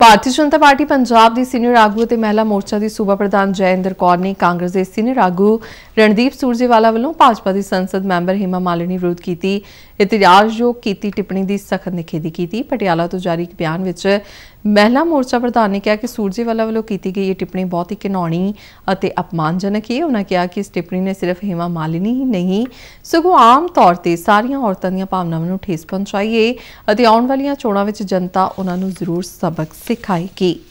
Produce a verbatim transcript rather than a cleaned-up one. Bharatiya Janata party Punjab की senior आगू और महिला मोर्चा की सूबा प्रधान जय इंदर कौर ने कांग्रेस के सीनियर आगू रणदीप सुरजेवाला वालों भाजपा की संसद मैंबर हेमा मालिनी विरुद्ध की एतराजयोग की टिप्पणी की सख्त निखेधी की। पटियाला तो जारी एक बयान में महिला मोर्चा प्रधान ने कहा कि सुरजेवाला वालों की गई ये टिप्पणी बहुत ही घिनौनी और अपमानजनक है। उन्होंने कहा कि इस टिप्पणी ने सिर्फ हेमा मालिनी ही नहीं सगों आम तौर पर सारियां औरतों दी भावनावां नूं ठेस पहुंचाई है और आने वाली चोणां विच जनता उन्होंने जरूर सबक सिखाएगी।